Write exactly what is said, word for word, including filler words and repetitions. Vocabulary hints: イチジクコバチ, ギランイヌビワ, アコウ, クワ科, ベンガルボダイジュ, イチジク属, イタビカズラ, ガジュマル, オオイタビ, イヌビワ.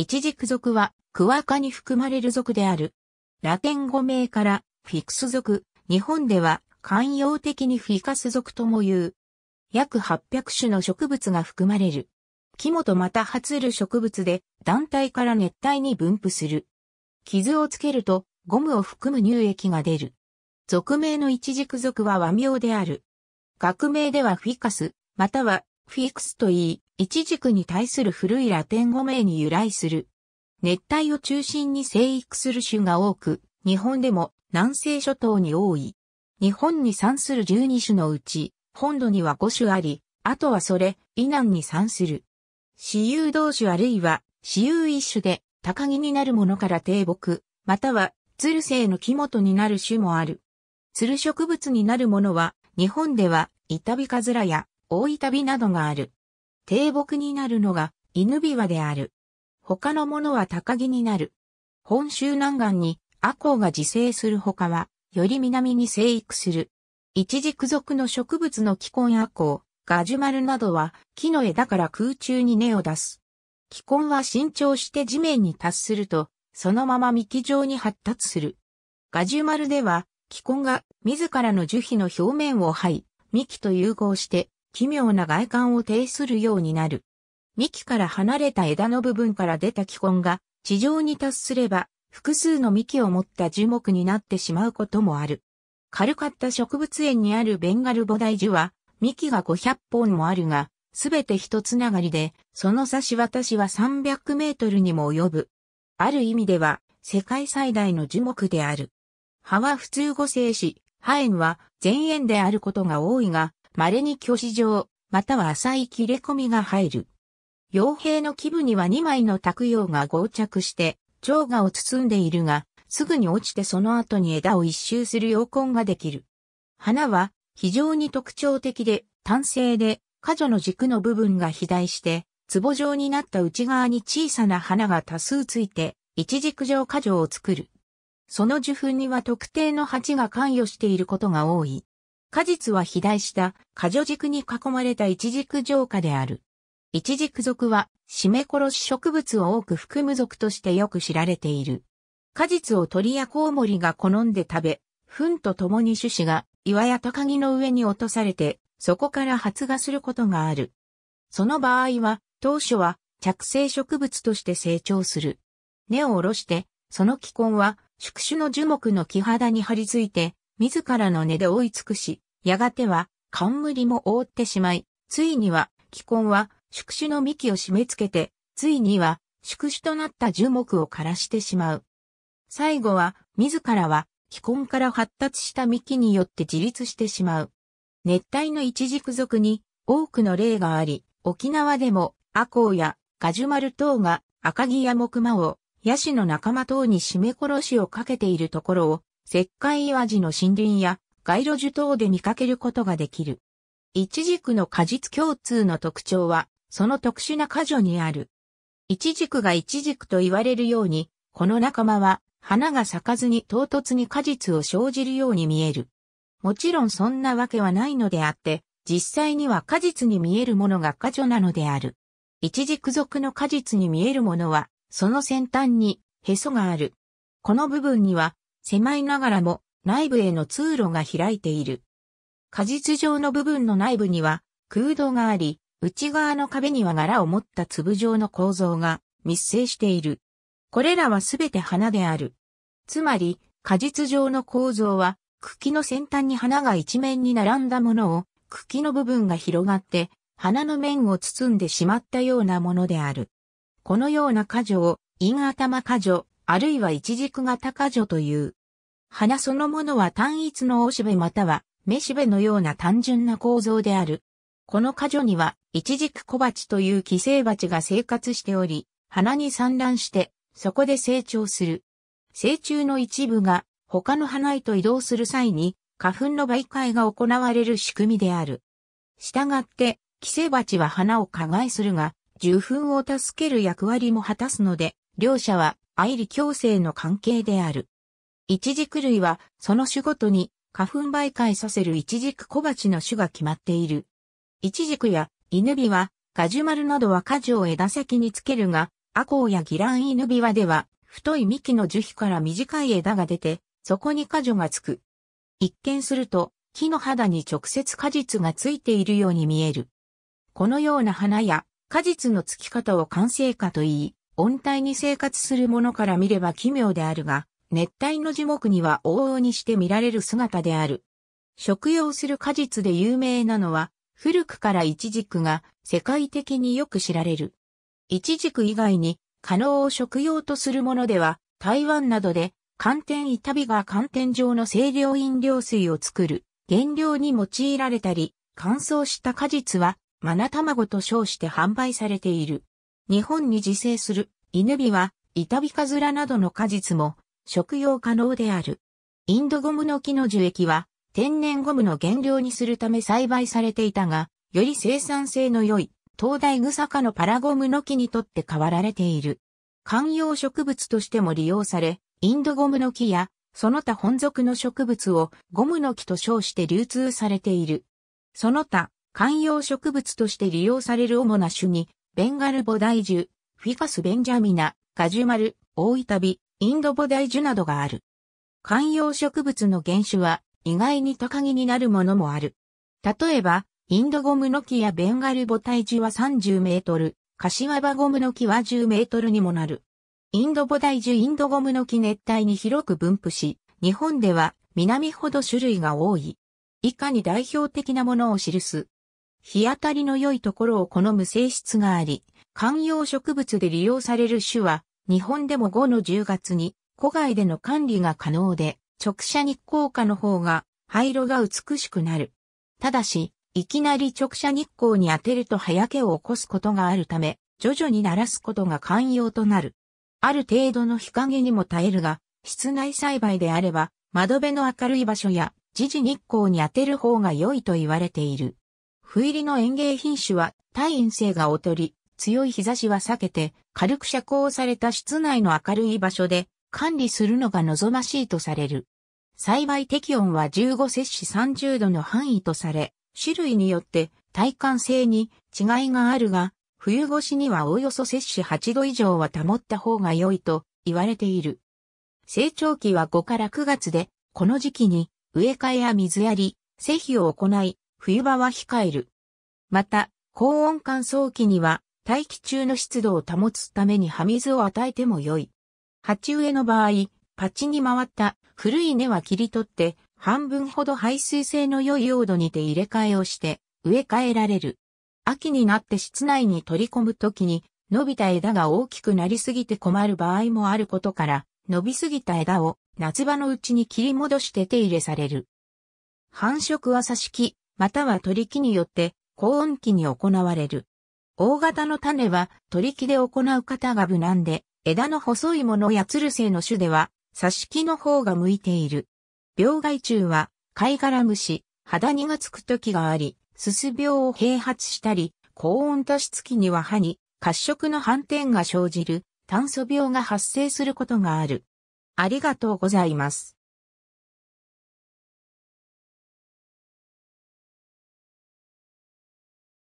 イチジク属はクワ科に含まれる属である。ラテン語名からフィクス属、日本では慣用的にフィカス属とも言う。約はっぴゃく種の植物が含まれる。木本また葉つる植物で団体から熱帯に分布する。傷をつけるとゴムを含む乳液が出る。属名のイチジク属は和名である。学名ではフィカス、またはフィクスと言い、イチジクに対する古いラテン語名に由来する。熱帯を中心に生育する種が多く、日本でも南西諸島に多い。日本に産するじゅうに種のうち、本土にはご種あり、あとはそれ以南に産する。雌雄同種あるいは雌雄一種で、高木になるものから低木、またはつる性の木本になる種もある。つる植物になるものは、日本ではイタビカズラやオオイタビなどがある。低木になるのがイヌビワである。他のものは高木になる。本州南岸にアコウが自生するほかは、より南に生育する。イチジク属の植物のキコンアコウ、ガジュマルなどは木の枝から空中に根を出す。キコンは伸長して地面に達すると、そのまま幹状に発達する。ガジュマルでは、キコンが自らの樹皮の表面を這い、幹と融合して奇妙な外観を呈するようになる。幹から離れた枝の部分から出たキコンが地上に達すれば複数の幹を持った樹木になってしまうこともある。軽かった植物園にあるベンガル菩提樹は幹がごひゃっぽんもあるが、すべて一つながりで、その差し渡しはさんびゃくメートルにも及ぶ。ある意味では世界最大の樹木である。葉は普通五性し、葉縁は全縁であることが多いが、稀に鋸歯状、または浅い切れ込みが入る。葉柄の基部にはにまいの托葉が合着して、蝶がを包んでいるが、すぐに落ちてその後に枝を一周する葉根ができる。花は非常に特徴的で、単性で、花序の軸の部分が肥大して、壺状になった内側に小さな花が多数ついて、一軸状花序を作る。その受粉には特定の鉢が関与していることが多い。果実は肥大した果序軸に囲まれた一軸状花である。一軸属は締め殺し植物を多く含む属としてよく知られている。果実を鳥やコウモリが好んで食べ、糞と共に種子が岩や高木の上に落とされて、そこから発芽することがある。その場合は、当初は着生植物として成長する。根を下ろして、その気根は、宿主の樹木の木肌に張り付いて、自らの根で覆い尽くし、やがては、冠も覆ってしまい、ついには、気根は、宿主の幹を締め付けて、ついには、宿主となった樹木を枯らしてしまう。最後は、自らは、気根から発達した幹によって自立してしまう。熱帯のイチジク属に、多くの例があり、沖縄でも、アコウやガジュマル等が、赤木や木馬を、ヤシの仲間等に締め殺しをかけているところを、石灰岩地の森林や街路樹等で見かけることができる。イチジクの果実共通の特徴は、その特殊な果序にある。イチジクがイチジクと言われるように、この仲間は花が咲かずに唐突に果実を生じるように見える。もちろんそんなわけはないのであって、実際には果実に見えるものが果序なのである。イチジク属の果実に見えるものは、その先端にへそがある。この部分には狭いながらも内部への通路が開いている。果実状の部分の内部には空洞があり、内側の壁には柄を持った粒状の構造が密生している。これらはすべて花である。つまり果実状の構造は茎の先端に花が一面に並んだものを茎の部分が広がって花の面を包んでしまったようなものである。このような果序を、インアタマ果序、あるいはイチジク型果序という。花そのものは単一の雄しべまたは、雌しべのような単純な構造である。この果序には、イチジク小鉢という寄生鉢が生活しており、花に産卵して、そこで成長する。成虫の一部が、他の花へと移動する際に、花粉の媒介が行われる仕組みである。したがって、寄生鉢は花を加害するが、受粉を助ける役割も果たすので、両者は相利共生の関係である。イチジク類は、その種ごとに花粉媒介させるイチジク小鉢の種が決まっている。イチジクやイヌビワは、ガジュマルなどは果序を枝先につけるが、アコウやギランイヌビワでは、太い幹の樹皮から短い枝が出て、そこに果樹がつく。一見すると、木の肌に直接果実がついているように見える。このような花や果実のつき方を環生花と言い、温帯に生活する者から見れば奇妙であるが、熱帯の樹木には往々にして見られる姿である。食用する果実で有名なのは、古くからイチジクが世界的によく知られる。イチジク以外に、カノを食用とするものでは、台湾などで、寒天イタビが寒天状の清涼飲料水を作る原料に用いられたり、乾燥した果実は、マナ卵と称して販売されている。日本に自生するイヌビワ、イタビカズラなどの果実も食用可能である。インドゴムの木の樹液は天然ゴムの原料にするため栽培されていたが、より生産性の良い東大グサ科のパラゴムの木にとって代わられている。観葉植物としても利用され、インドゴムの木やその他本属の植物をゴムの木と称して流通されている。その他、観葉植物として利用される主な種に、ベンガルボダイジュ、フィカスベンジャミナ、ガジュマル、オオイタビ、インドボダイジュなどがある。観葉植物の原種は意外に高木になるものもある。例えば、インドゴムの木やベンガルボダイジュはさんじゅうメートル、カシワバゴムの木はじゅうメートルにもなる。インドボダイジュインドゴムの木熱帯に広く分布し、日本では南ほど種類が多い。以下に代表的なものを記す。日当たりの良いところを好む性質があり、観葉植物で利用される種は、日本でもごのじゅうがつに、戸外での管理が可能で、直射日光下の方が、葉色が美しくなる。ただし、いきなり直射日光に当てると葉焼けを起こすことがあるため、徐々に慣らすことが寛容となる。ある程度の日陰にも耐えるが、室内栽培であれば、窓辺の明るい場所や、時々日光に当てる方が良いと言われている。斑入りの園芸品種は耐陰性が劣り、強い日差しは避けて、軽く遮光された室内の明るい場所で管理するのが望ましいとされる。栽培適温はじゅうごせっしさんじゅうどの範囲とされ、種類によって耐寒性に違いがあるが、冬越しにはおおよそせっしはちど以上は保った方が良いと言われている。成長期はごからくがつで、この時期に植え替えや水やり、施肥を行い、冬場は控える。また、高温乾燥期には、大気中の湿度を保つために葉水を与えても良い。鉢植えの場合、パッチに回った古い根は切り取って、半分ほど排水性の良い用土にて入れ替えをして、植え替えられる。秋になって室内に取り込むときに、伸びた枝が大きくなりすぎて困る場合もあることから、伸びすぎた枝を夏場のうちに切り戻して手入れされる。繁殖は挿し木。または取り木によって高温期に行われる。大型の種は取り木で行う方が無難で、枝の細いものやつる性の種では挿し木の方が向いている。病害虫は貝殻虫、葉ダニがつく時があり、スス病を併発したり、高温多湿期には葉に褐色の斑点が生じる炭疽病が発生することがある。ありがとうございます。